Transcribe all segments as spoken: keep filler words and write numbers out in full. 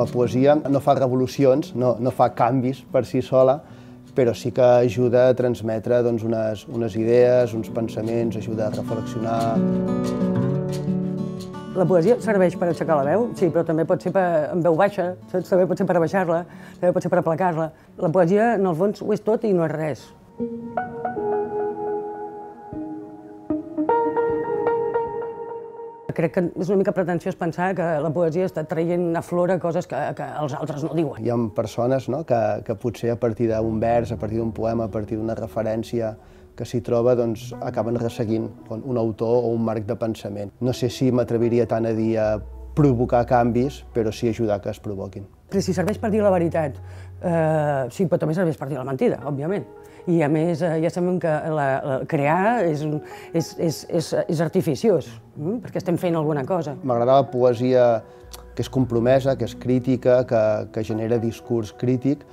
la poesia no fa revolucions, no, no fa canvis per si sola, però sí que ajuda a transmetre doncs, unes, unes idees, uns pensaments, ajuda a reflexionar. La poesia serveix per aixecar la veu, sí, però també pot ser per, en veu baixa, també pot ser per abaixar-la, també pot ser per aplacar-la. La poesia, en el fons, ho és tot i no és res. Crec que és una mica pretensiós pensar que la poesia està traient a flora coses que, que els altres no diuen. Hi ha persones no, que, que potser a partir d'un vers, a partir d'un poema, a partir d'una referència que s'hi troba, doncs acaben resseguint un autor o un marc de pensament. No sé si m'atreviria tant a dir a provocar canvis, però sí ajudar que es provoquin. Però si serveix per dir la veritat, eh, sí, però també serveix per dir la mentida, òbviament. I a més, ja sabem que la, la crear és, és, és, és, és artificiós, eh? Perquè estem fent alguna cosa. M'agrada la poesia que és compromesa, que és crítica, que, que genera discurs crític,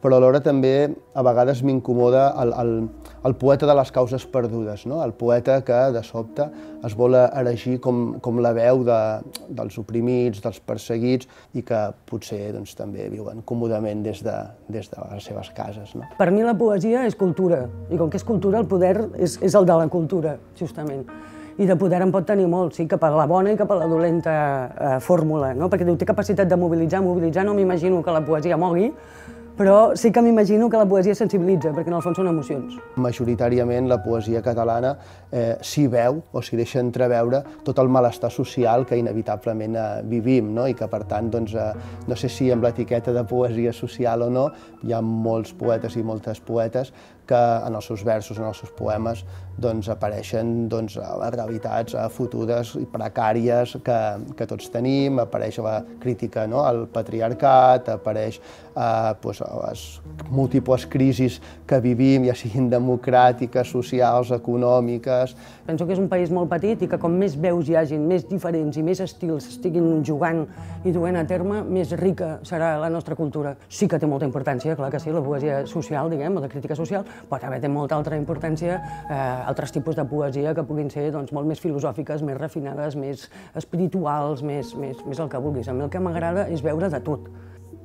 però alhora també a vegades m'incomoda el, el, el poeta de les causes perdudes, no? El poeta que de sobte es vol erigir com, com la veu de, dels oprimits, dels perseguits i que potser doncs, també viuen còmodament des de, des de les seves cases. No? Per mi la poesia és cultura i com que és cultura el poder és, és el de la cultura, justament. I de poder en pot tenir molt, sí, cap a la bona i cap a la dolenta eh, fórmula, no? Perquè diu, té capacitat de mobilitzar, mobilitzar, no m'imagino que la poesia mogui, però sí que m'imagino que la poesia sensibilitza, perquè en el fons són emocions. Majoritàriament la poesia catalana eh, s'hi veu o s'hi deixa entreveure tot el malestar social que inevitablement eh, vivim, no? I que per tant, doncs, eh, no sé si amb l'etiqueta de poesia social o no, hi ha molts poetes i moltes poetes que en els seus versos, en els seus poemes, doncs, apareixen doncs, realitats fotudes i precàries que, que tots tenim, apareix la crítica no? Al patriarcat, apareix eh, doncs, les múltiples crisis que vivim, ja siguin democràtiques, socials, econòmiques. Penso que és un país molt petit i que com més veus hi hagin, més diferents i més estils estiguin jugant i duent a terme, més rica serà la nostra cultura. Sí que té molta importància, clar que sí, la poesia social, diguem, o de crítica social, però també té molta altra importància eh, altres tipus de poesia que puguin ser doncs, molt més filosòfiques, més refinades, més espirituals, més, més, més el que vulguis. A mi el que m'agrada és veure de tot.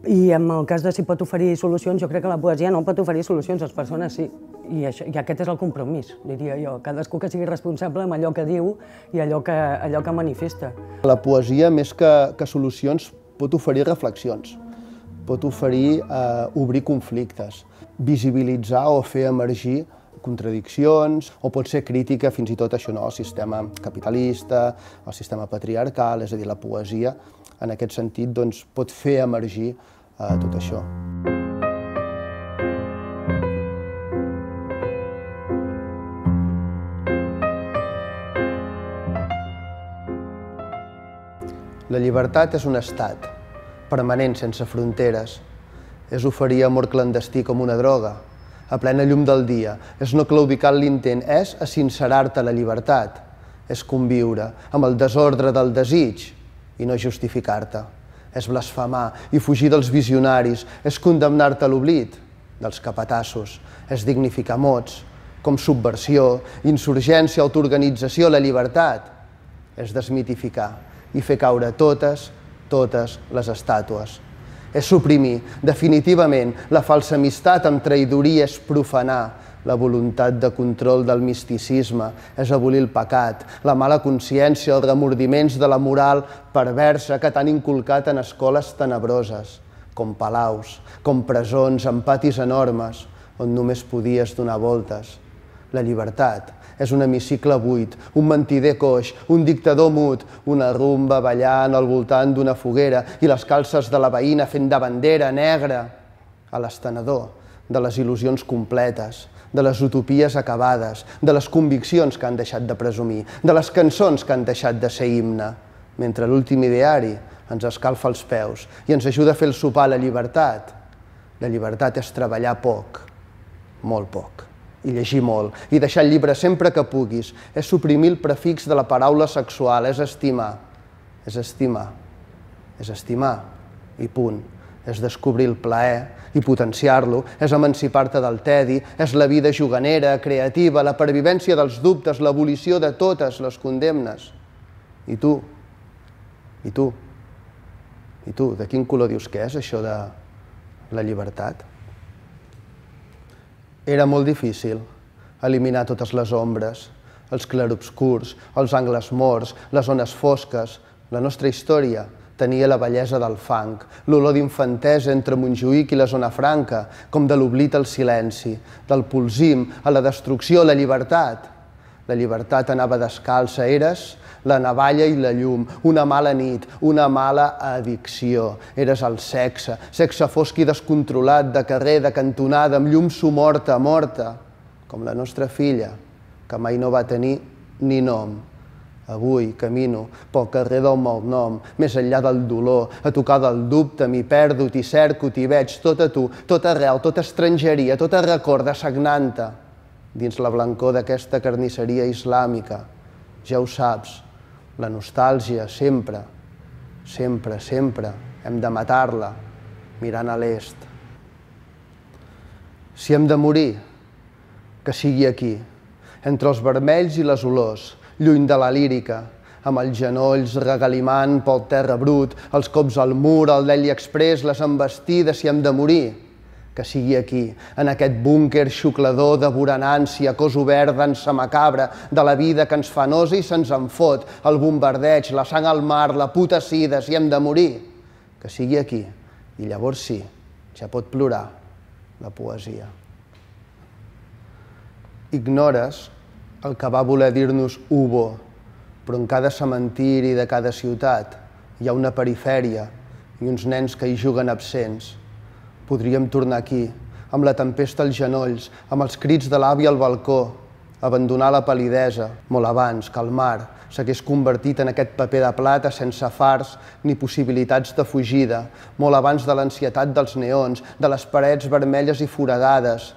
I en el cas de si pot oferir solucions, jo crec que la poesia no pot oferir solucions, les persones sí. I, això, i aquest és el compromís, diria jo. Cadascú que sigui responsable amb allò que diu i allò que, allò que manifesta. La poesia, més que, que solucions, pot oferir reflexions, pot oferir eh, obrir conflictes, visibilitzar o fer emergir contradiccions, o pot ser crítica fins i tot això, no, al sistema capitalista, al sistema patriarcal, és a dir, la poesia, en aquest sentit, doncs, pot fer emergir eh, tot això. La llibertat és un estat, permanent, sense fronteres. És oferir amor clandestí com una droga, a plena llum del dia. És no claudicar l'intent, és sincerar-te la llibertat. És conviure amb el desordre del desig i no justificar-te. És blasfemar i fugir dels visionaris. És condemnar-te a l'oblit dels capatassos. És dignificar mots com subversió, insurgència, autoorganització, la llibertat. És desmitificar i fer caure totes, totes les estàtues. És suprimir definitivament la falsa amistat amb traïdoria, és profanar la voluntat de control del misticisme, és abolir el pecat, la mala consciència, els remordiments de la moral perversa que t'han inculcat en escoles tenebroses, com palaus, com presons amb patis enormes, on només podies donar voltes. La llibertat és un hemicicle buit, un mentider coix, un dictador mut, una rumba ballant al voltant d'una foguera i les calces de la veïna fent de bandera negra a l'estenedor de les il·lusions completes, de les utopies acabades, de les conviccions que han deixat de presumir, de les cançons que han deixat de ser himne, mentre l'últim ideari ens escalfa els peus i ens ajuda a fer el sopar a la llibertat. La llibertat és treballar poc, molt poc, i llegir molt, i deixar el llibre sempre que puguis. És suprimir el prefix de la paraula sexual, és estimar, és estimar, és estimar, i punt. És descobrir el plaer i potenciar-lo, és emancipar-te del tedi, és la vida juganera, creativa, la pervivència dels dubtes, l'abolició de totes les condemnes. I tu, i tu, I tu, de quin color dius que és això de la llibertat? Era molt difícil eliminar totes les ombres, els clarobscurs, els angles morts, les zones fosques. La nostra història tenia la bellesa del fang, l'olor d'infantesa entre Montjuïc i la zona franca, com de l'oblit al silenci, del polsim a la destrucció, a la llibertat. La llibertat anava descalça, eres la navalla i la llum, una mala nit, una mala addicció. Eres el sexe, sexe fosc i descontrolat, de carrer, de cantonada, amb llum somorta, morta, com la nostra filla, que mai no va tenir ni nom. Avui camino pel carrer del malnom, més enllà del dolor, a tocar del dubte, m'hi perdo, t'hi cerco, t'hi veig, tota tu, tota arrel, tota estrangeria, tota record de sagnanta, dins la blancor d'aquesta carnisseria islàmica. Ja ho saps, la nostàlgia sempre, sempre, sempre hem de matar-la, mirant a l'est. Si hem de morir, que sigui aquí, entre els vermells i les olors, lluny de la lírica, amb els genolls regalimant pel terra brut, els cops al mur, el Delhi Express, les embestides, si hem de morir, que sigui aquí, en aquest búnquer xuclador de voranància, cos obert d'ansa macabra, de la vida que ens fa nosa i se'ns en fot, el bombardeig, la sang al mar, la puta sida, si hem de morir, que sigui aquí, i llavors sí, ja pot plorar la poesia. Ignores el que va voler dir-nos Hugo, però en cada cementiri de cada ciutat hi ha una perifèria i uns nens que hi juguen absents. Podríem tornar aquí, amb la tempesta als genolls, amb els crits de l'àvia al balcó, abandonar la palidesa, molt abans que el mar s'hagués convertit en aquest paper de plata sense fars ni possibilitats de fugida, molt abans de l'ansietat dels neons, de les parets vermelles i foradades,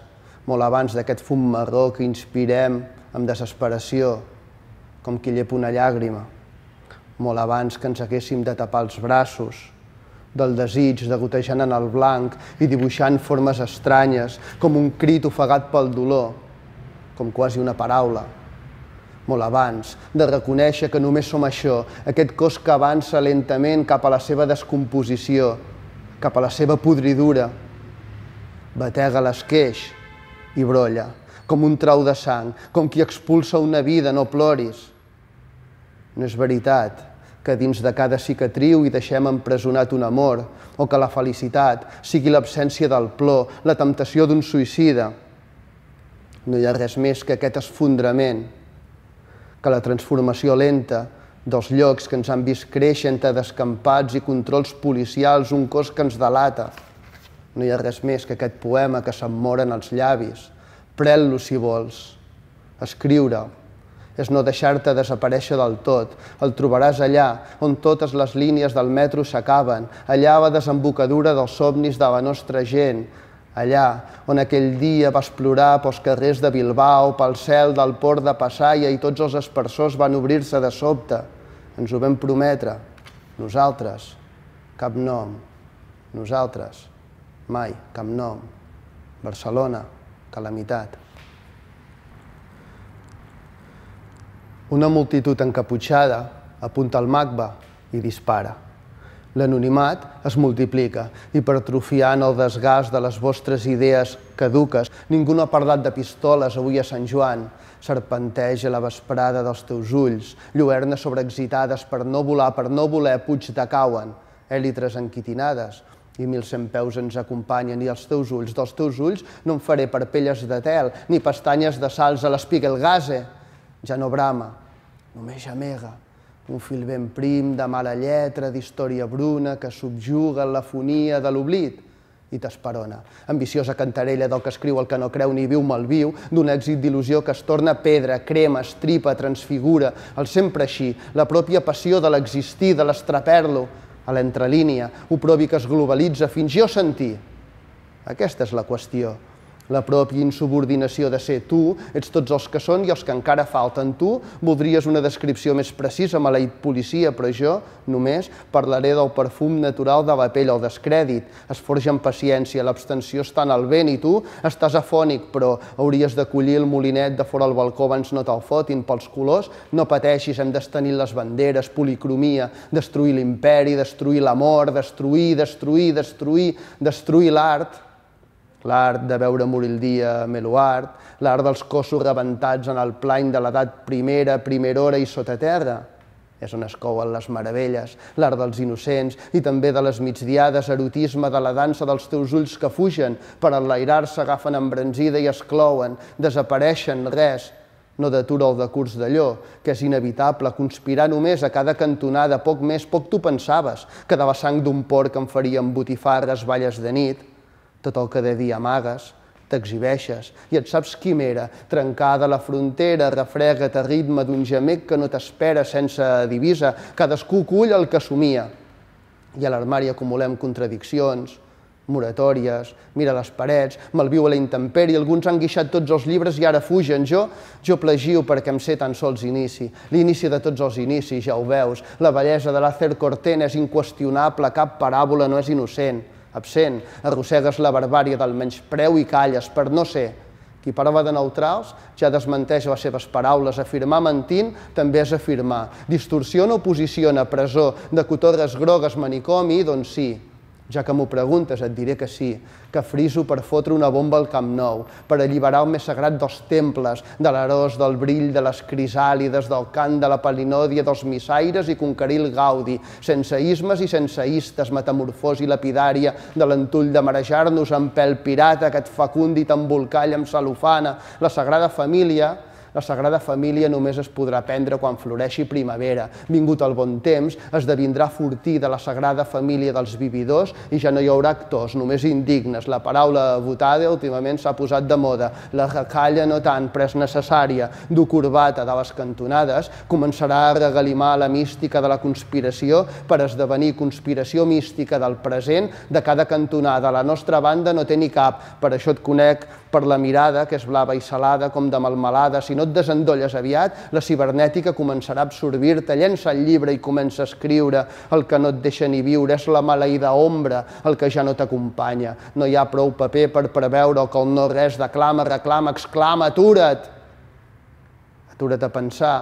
molt abans d'aquest fum marró que inspirem amb desesperació, com qui llepa una llàgrima, molt abans que ens haguéssim de tapar els braços, del desig de gotejant en el blanc i dibuixant formes estranyes, com un crit ofegat pel dolor, com quasi una paraula, molt abans de reconèixer que només som això, aquest cos que avança lentament cap a la seva descomposició, cap a la seva podridura, batega l'esqueix i brolla, com un trau de sang, com qui expulsa una vida, no ploris. No és veritat que dins de cada cicatriu hi deixem empresonat un amor, o que la felicitat sigui l'absència del plor, la temptació d'un suïcida. No hi ha res més que aquest esfondrament, que la transformació lenta dels llocs que ens han vist créixer entre descampats i controls policials, un cos que ens delata. No hi ha res més que aquest poema que se'm moren els llavis. Pren-lo, si vols. Escriure-ho és no deixar-te desaparèixer del tot. El trobaràs allà on totes les línies del metro s'acaben, allà a la desembocadura dels somnis de la nostra gent, allà on aquell dia vas plorar pels carrers de Bilbao, pel cel del port de Passaia i tots els espersors van obrir-se de sobte. Ens ho vam prometre. Nosaltres, cap nom. Nosaltres, mai, cap nom. Barcelona. Calamitat. Una multitud encaputxada apunta al Macba i dispara. L'anonimat es multiplica, hipertrofiant el desgast de les vostres idees caduques. Ningú no ha parlat de pistoles avui a Sant Joan. Serpenteja la vesprada dels teus ulls, lluernes sobreexcitades per no volar, per no voler, puig decauen, èlitres enquitinades, i mil cent peus ens acompanyen, i els teus ulls, dels teus ulls, no em faré parpelles de tel, ni pestanyes de salts a l'Spiegelgasse. Ja no brama, només gemega, un fil ben prim de mala lletra, d'història bruna, que subjuga en l'afonia de l'oblit i t'esperona. Ambiciosa cantarella del que escriu el que no creu ni viu malviu, d'un èxit d'il·lusió que es torna pedra, crema, estripa, transfigura, el sempre així, la pròpia passió de l'existir, de l'estraper-lo, a l'entrelínia, oprobi que es globalitza, fins jo sentir. Aquesta és la qüestió. la pròpia insubordinació de ser tu, ets tots els que són i els que encara falten tu, voldries una descripció més precisa, maleït policia, però jo només parlaré del perfum natural de la pell, el descrèdit, es forja amb paciència, l'abstenció està en el vent i tu estàs afònic, però hauries d'acollir el molinet de fora al balcó abans no te'l fotin pels colors, no pateixis, hem d'estenir les banderes, policromia, destruir l'imperi, destruir l'amor, destruir, destruir, destruir, destruir l'art, l'art de veure morir el dia, Meluard, l'art dels cossos rebentats en el plany de l'edat primera, primera hora i sota terra. És on es couen les meravelles, l'art dels innocents i també de les migdiades, erotisme de la dansa dels teus ulls que fugen, per enlairar-se agafen embranzida i es clouen, desapareixen, res. No detura el decurs d'allò, que és inevitable, conspirar només a cada cantonada, poc més, poc tu pensaves, que de la sang d'un porc em farien botifarres, balles de nit. Tot el que de dia amagues, t'exhibeixes, i et saps quimera, trencada la frontera, refrega't a ritme d'un gemec que no t'espera sense divisa, cadascú cull el que somia. I a l'armari acumulem contradiccions, moratòries, mira les parets, malviu a la intempèrie, alguns han guixat tots els llibres i ara fugen. Jo, jo plagio perquè em sé tan sols inici, l'inici de tots els inicis, ja ho veus, la bellesa de l'Acer Cortén és inqüestionable, cap paràbola no és innocent. Absent, arrossegues la barbària del menyspreu i calles, per no ser. Qui parla de neutrals ja desmenteix les seves paraules. Afirmar mentint també és afirmar. Distorsiona o posiciona, presó, de cotorres grogues, manicomi, doncs sí. Ja que m'ho preguntes et diré que sí, que friso per fotre una bomba al Camp Nou, per alliberar el més sagrat dels temples, de l'aròs, del brill, de les crisàlides, del cant, de la palinòdia, dels missaires i conquerir el Gaudi, sense ismes i sense istes, metamorfosi lapidària, de l'entull de marejar-nos amb pèl pirata que et fecundi i t'embolcall amb cel·lofana, la Sagrada Família. La Sagrada Família només es podrà prendre quan floreixi primavera. Vingut el bon temps, esdevindrà fortí de la Sagrada Família dels vividors i ja no hi haurà actors, només indignes. La paraula votada últimament s'ha posat de moda. La recalla no tant, però és necessària. Du corbata de les cantonades començarà a regalimar la mística de la conspiració per esdevenir conspiració mística del present de cada cantonada. La nostra banda no té ni cap, per això et conec per la mirada, que és blava i salada com de melmelada. Si no et desendolles aviat, la cibernètica començarà a absorbir-te, llença el llibre i comença a escriure el que no et deixa ni viure, és la maleïda ombra el que ja no t'acompanya. No hi ha prou paper per preveure el que el no res declama, reclama, exclama, atura't! Atura't a pensar,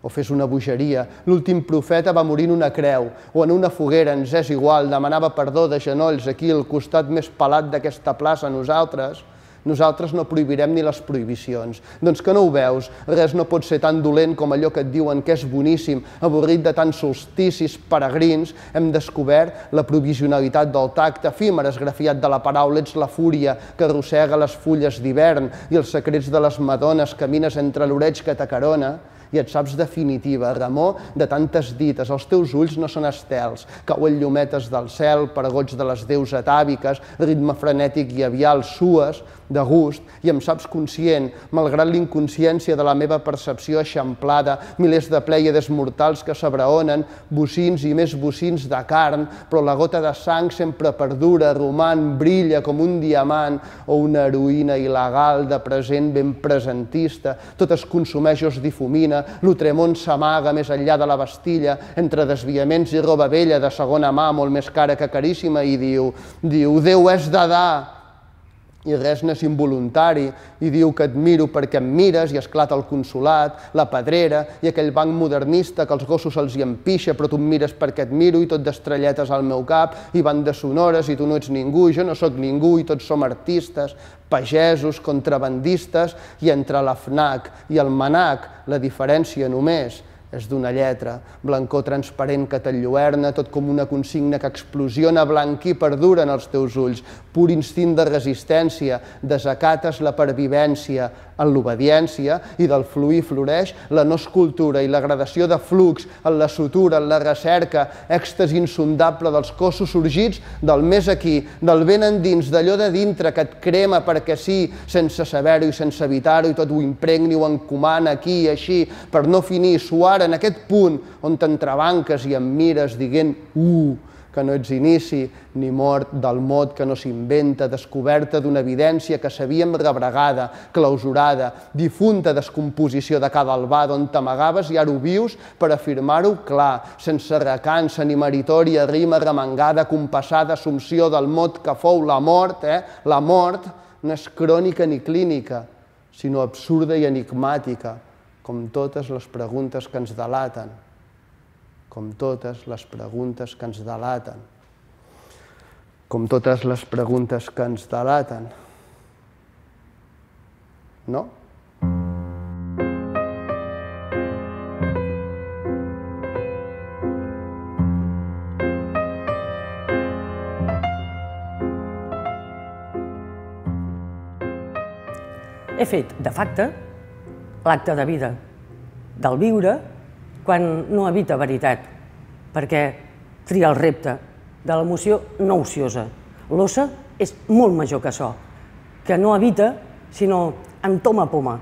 o fes una bogeria. L'últim profeta va morir en una creu, o en una foguera, ens és igual, demanava perdó de genolls aquí, al costat més pelat d'aquesta plaça, nosaltres... Nosaltres no prohibirem ni les prohibicions. Doncs que no ho veus, res no pot ser tan dolent com allò que et diuen que és boníssim, avorrit de tants solsticis peregrins. Hem descobert la provisionalitat del tacte, efímer esgrafiat de la paraula, ets la fúria que arrossega les fulles d'hivern i els secrets de les madones, camines entre l'oreig que t'acarona i et saps definitiva, remor de tantes dites, els teus ulls no són estels, cauen llumetes del cel, paragots de les deus atàviques, ritme frenètic i avial, sues de gust, i em saps conscient, malgrat l'inconsciència de la meva percepció eixamplada, milers de plèiades mortals que s'abraonen, bocins i més bocins de carn, però la gota de sang sempre perdura, roman, brilla com un diamant o una heroïna il·legal de present ben presentista, tot es consumeix o es difumina, l'Outremont s'amaga més enllà de la Bastilla, entre desviaments i roba vella de segona mà, molt més cara que caríssima, i diu, diu, Déu és d'edà, i res n'és involuntari, i diu que et miro perquè em mires, i esclata el Consolat, la Pedrera, i aquell banc modernista que els gossos els hi empixa, però tu em mires perquè et miro, i tot d'estrelletes al meu cap, i bandes sonores, i tu no ets ningú, i jo no sóc ningú, i tots som artistes, pagesos, contrabandistes, i entre la FNAC i el MANAC la diferència només és d'una lletra, blancor transparent que t'enlluerna, tot com una consigna que explosiona, blanquí perdura en els teus ulls, pur instint de resistència, desacates la pervivència en l'obediència i del fluir floreix la no escultura i la gradació de flux en la sutura, en la recerca, èxtasi insondable dels cossos sorgits del més aquí, del vent endins, d'allò de dintre que et crema perquè sí, sense saber-ho i sense evitar-ho, i tot ho impregni, ho encomana aquí i així, per no finir, suara, en aquest punt on t'entrebanques i em mires dient «uh», que no ets inici, ni mort del mot que no s'inventa, descoberta d'una evidència que sabíem rebregada, clausurada, difunta descomposició de cada albar on t'amagaves i ara ho vius per afirmar-ho clar, sense recança ni meritòria, rima remengada, compassada, assumpció del mot que fou la mort, eh? La mort no és crònica ni clínica, sinó absurda i enigmàtica, com totes les preguntes que ens delaten, com totes les preguntes que ens delaten, com totes les preguntes que ens delaten, no? He fet, de facte, l'acte de vida, del viure, quan no habita veritat, perquè tria el repte de l'emoció no ociosa. L'ossa és molt major que això, que no habita, sinó amb toma a poma,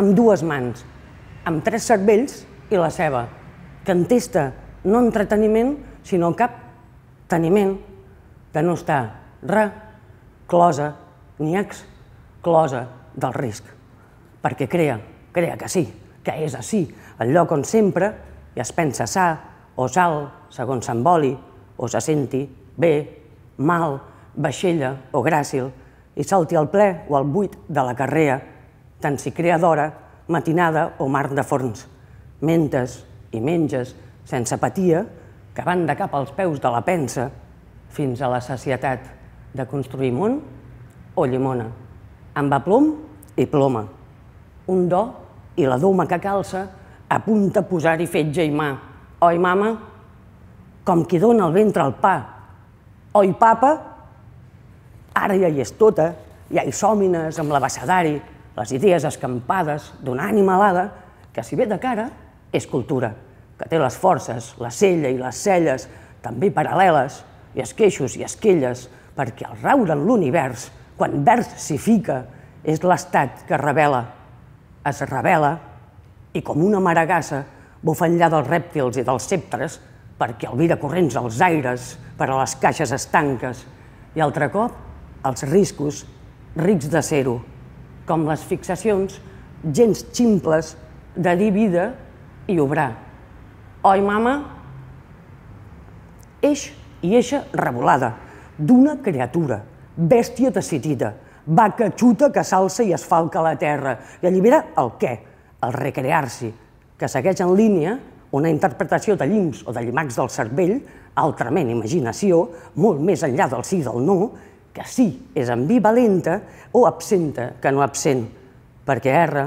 amb dues mans, amb tres cervells i la ceba, que entesta no entreteniment, sinó cap teniment de no estar reclosa ni exclosa del risc, perquè crea, crea que sí, que és així, el lloc on sempre i es pensa sa o sal, segons s'emboli, o se senti bé, mal, vaixella o gràcil, i salti al ple o al buit de la carrera, tant si crea d'hora, matinada o mar de forns. Mentes i menges sense apatia, que van de cap als peus de la pensa fins a la sacietat de construir món o llimona, amb aplom i ploma, un do i la doma que calça apunta a posar-hi fetge i mà. Oi, mama? Com qui dona el ventre al pa. Oi, papa? Ara ja hi és tota, ja hi sòmines amb l'abecedari, les idees escampades d'una ànima alada que, si ve de cara, és cultura, que té les forces, la cella i les celles, també paral·leles, i esqueixos i esquelles, perquè el raure en l'univers, quan vers s'hi fica, és l'estat que revela, es revela, i com una maragassa bufa enllà dels rèptils i dels ceptres perquè albira corrents als aires per a les caixes estanques i altre cop els riscos rics de ser-ho, com les fixacions gens ximples de dir vida i obrar. Oi, mama? Eix i eixa revolada d'una criatura, bèstia decidida, vaca xuta que s'alça i asfalca la terra i allibera el què? El recrear-s'hi, que segueix en línia una interpretació de llims o de llimacs del cervell, altrament imaginació, molt més enllà del sí i del no, que sí és ambivalenta o absenta que no absent, perquè erra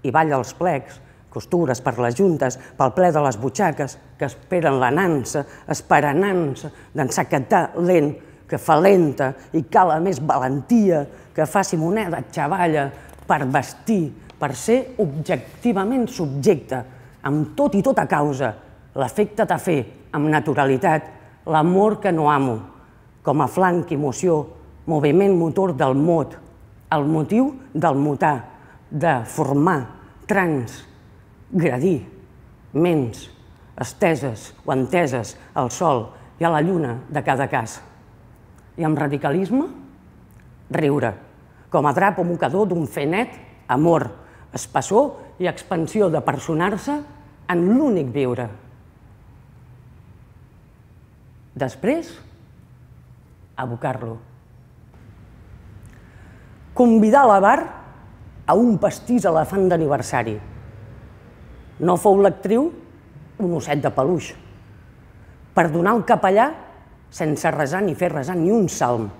i balla els plecs, costures per les juntes, pel ple de les butxaques, que esperen la nansa, esperanança d'ensacatar lent, que fa lenta i cala més valentia, que faci moneda xavalla per vestir, per ser objectivament subjecte, amb tot i tota causa, l'efecte de fer, amb naturalitat, l'amor que no amo, com a flanc, emoció, moviment motor del mot, el motiu del mutar, de formar, trans, gradir, ments, esteses o enteses al sol i a la lluna de cada cas. I amb radicalisme, riure, com a drap o mocador d'un fenet, amor, espessor i expansió de personar-se en l'únic viure. Després, abocar-lo. Convidar a la bar a un pastís elefant d'aniversari. No fou l'actriu un osset de peluix. Perdonar el capellà sense resar ni fer resar ni un salm.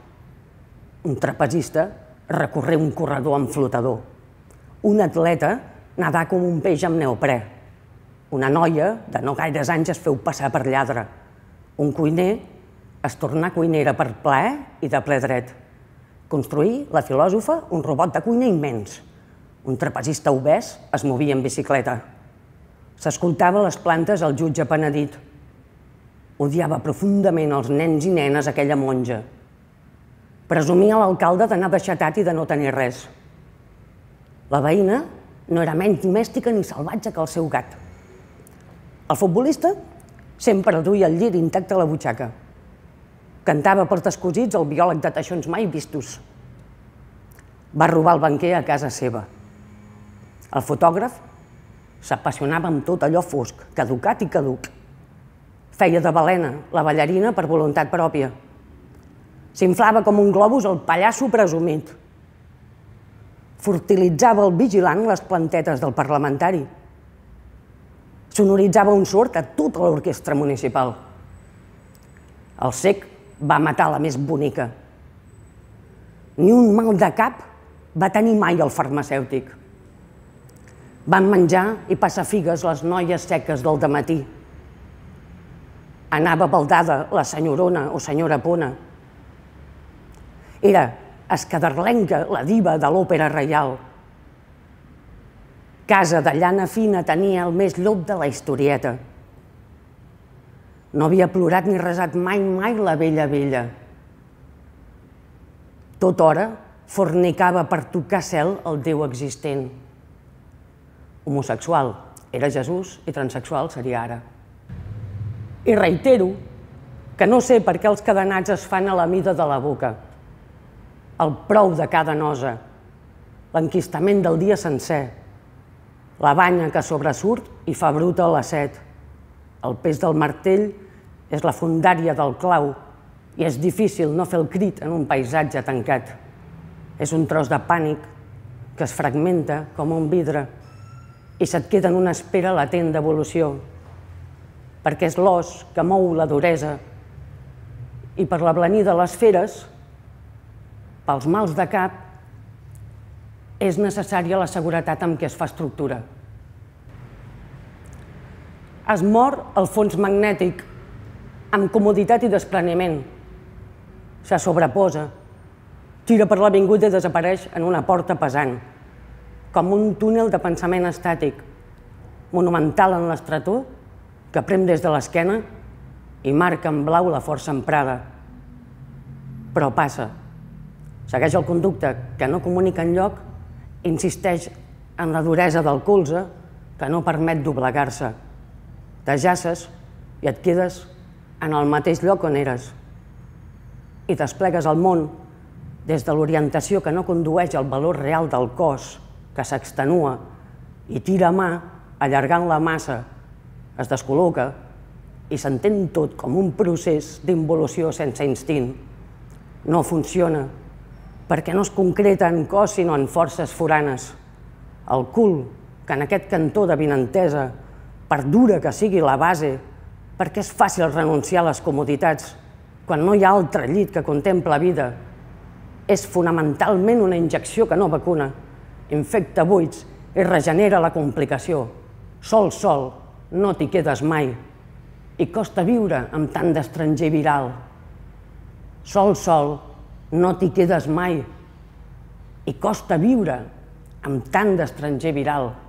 Un trapezista recorrer un corredor amb flotador. Un atleta nedar com un peix amb neoprè. Una noia de no gaires anys es feu passar per lladre. Un cuiner es tornar cuinera per plaer i de ple dret. Construir, la filòsofa, un robot de cuina immens. Un trapezista obès es movia en bicicleta. S'escoltava les plantes al jutge penedit. Odiava profundament els nens i nenes aquella monja. Presumia l'alcalde d'anar d'aixetat i de no tenir res. La veïna no era menys domèstica ni salvatge que el seu gat. El futbolista sempre duia el llit intacte a la butxaca. Cantava portes cosits el biòleg de teixons mai vistos. Va robar el banquer a casa seva. El fotògraf s'apassionava amb tot allò fosc, caducat i caduc. Feia de balena la ballarina per voluntat pròpia. S'inflava com un globus el pallasso presumit. Fertilitzava el vigilant les plantetes del parlamentari. Sonoritzava un sord a tota l'orquestra municipal. El cec va matar la més bonica. Ni un mal de cap va tenir mai el farmacèutic. Van menjar i passar figues les noies seques del dematí. Anava baldada la senyorona o senyora Pona. Era escadarlenca la diva de l'Òpera Reial. Casa de llana fina tenia el més llop de la historieta. No havia plorat ni resat mai, mai la vella vella. Tot hora fornicava per tocar cel el Déu existent. Homosexual era Jesús i transsexual seria ara. I reitero que no sé per què els cadenats es fan a la mida de la boca. El prou de cada nosa, l'enquistament del dia sencer, la banya que sobresurt i fa bruta la set. El pes del martell és la fondària del clau i és difícil no fer el crit en un paisatge tancat. És un tros de pànic que es fragmenta com un vidre i se't queda en una espera latent d'evolució, perquè és l'os que mou la duresa i per la blanir de les feres, pels mals de cap, és necessària la seguretat amb què es fa estructura. Es mor el fons magnètic, amb comoditat i despreniment. Se sobreposa, tira per l'avinguda i desapareix en una porta pesant, com un túnel de pensament estàtic, monumental en l'estretor, que prem des de l'esquena i marca en blau la força emprada. Però passa, segueix el conducte que no comunica enlloc, insisteix en la duresa del colze que no permet doblegar-se. T'ajaces i et quedes en el mateix lloc on eres i t'esplegues al món des de l'orientació que no condueix al valor real del cos, que s'extenua i tira mà allargant la massa, es descol·loca i s'entén tot com un procés d'involució sense instint. No funciona perquè no es concreta en cos sinó en forces foranes. El cul, que en aquest cantó de vinentesa, per dura que sigui la base, perquè és fàcil renunciar a les comoditats quan no hi ha altre llit que contempla vida. És fonamentalment una injecció que no vacuna, infecta buits i regenera la complicació. Sol, sol, no t'hi quedes mai i costa viure amb tant d'estranger viral. Sol, sol, no t'hi quedes mai i costa viure amb tant d'estranger viral.